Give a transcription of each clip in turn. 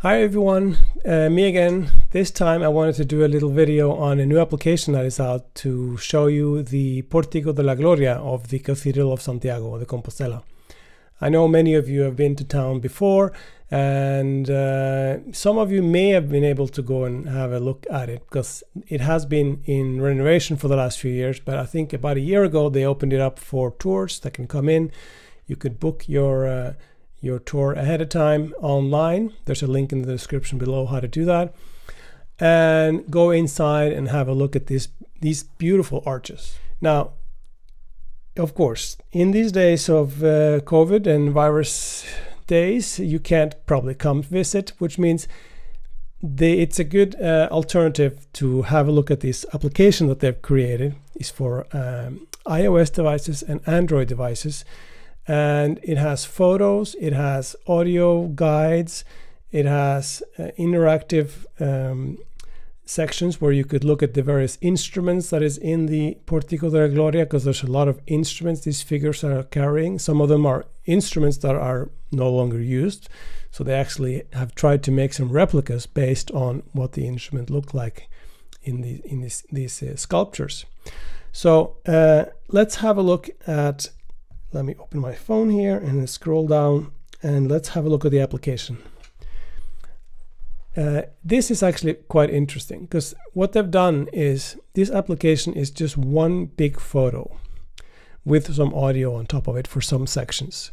Hi everyone, me again. This time I wanted to do a little video on a new application that is out to show you the Portico de la Gloria of the Cathedral of Santiago de Compostela. I know many of you have been to town before, and some of you may have been able to go and have a look at it because it has been in renovation for the last few years, but I think about a year ago they opened it up for tours that can come in. You could book your tour ahead of time online. There's a link in the description below how to do that, and go inside and have a look at these beautiful arches. Now, of course, in these days of COVID and virus days, you can't probably come visit, which means it's a good alternative to have a look at this application that they've created. It's for iOS devices and Android devices. And it has photos, it has audio guides, it has interactive sections where you could look at the various instruments that is in the Portico de la Gloria, because there's a lot of instruments these figures are carrying. Some of them are instruments that are no longer used, so they actually have tried to make some replicas based on what the instrument looked like in these sculptures. So let's have a look at. Let me open my phone here and scroll down, and let's have a look at the application. This is actually quite interesting because what they've done is this application is just one big photo with some audio on top of it for some sections.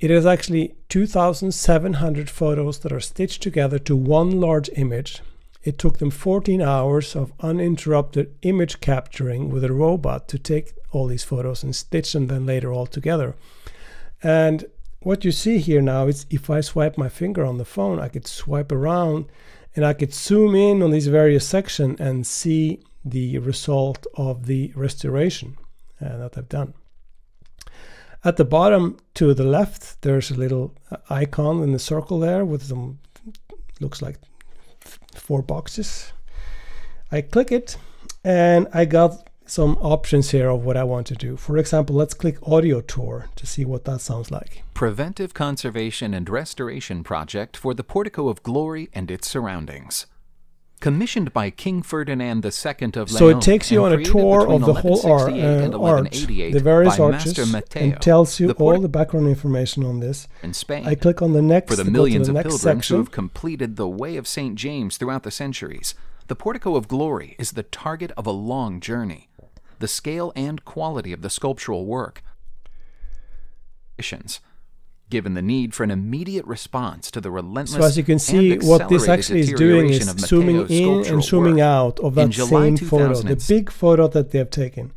It is actually 2,700 photos that are stitched together to one large image. It took them 14 hours of uninterrupted image capturing with a robot to take all these photos and stitch them then later all together. And what you see here now is if I swipe my finger on the phone, I could swipe around and I could zoom in on these various sections and see the result of the restoration that I've done. At the bottom to the left, there's a little icon in the circle there with some, looks like 4 boxes. I click it and I got some options here of what I want to do. For example, let's click audio tour to see what that sounds like. Preventive conservation and restoration project for the Portico of Glory and its surroundings. Commissioned by King Ferdinand II of Leon. So it takes you on a tour of the whole arch, the various arches, and tells you all the background information on this. In Spain, I click on the next for the millions of pilgrims who have completed the Way of St. James throughout the centuries. The Portico of Glory is the target of a long journey. The scale and quality of the sculptural work. Given the need for an immediate response to the relentless and accelerated deterioration of Matteo's. So as you can see, what this actually is doing is zooming in and zooming out of that same photo, the big photo that they have taken.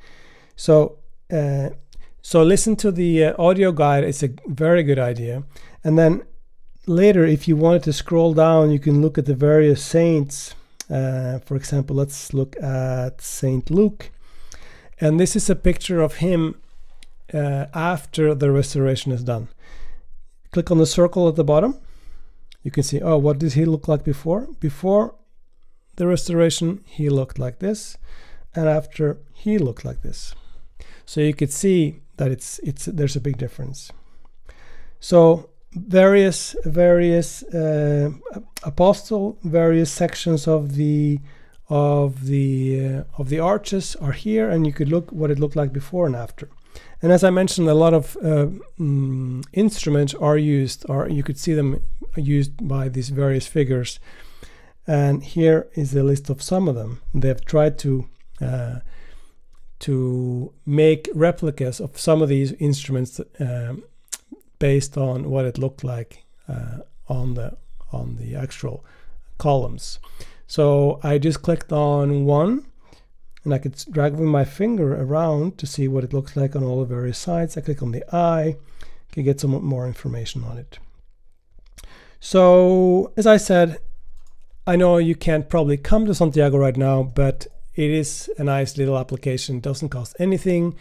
So, listen to the audio guide. It's a very good idea. And then later, if you wanted to scroll down, you can look at the various saints. For example, let's look at Saint Luke. And this is a picture of him after the restoration is done. Click on the circle at the bottom. You can see, oh, what did he look like before? Before the restoration, he looked like this, and after, he looked like this. So you could see that there's a big difference. So various apostle, various sections of the arches are here, and you could look what it looked like before and after. And as I mentioned, a lot of instruments are used, or you could see them used by these various figures. And here is a list of some of them. They've tried to make replicas of some of these instruments based on what it looked like on the actual columns. So I just clicked on one. And I could drag with my finger around to see what it looks like on all the various sides. I click on the eye, can get some more information on it. So, as I said, I know you can't probably come to Santiago right now, but it is a nice little application. It doesn't cost anything.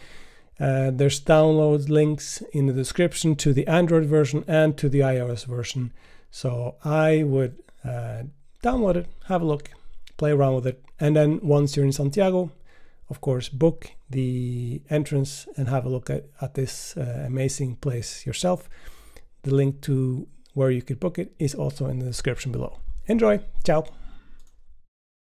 There's download links in the description to the Android version and to the iOS version. So I would download it, have a look, play around with it, and then once you're in Santiago, of course, book the entrance and have a look at this amazing place yourself. The link to Where you could book it is also in the description below. Enjoy! Ciao!